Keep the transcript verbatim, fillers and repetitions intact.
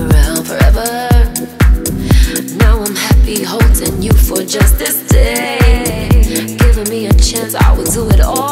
around forever. Now I'm happy holding you for just this day, giving me a chance, I will do it all.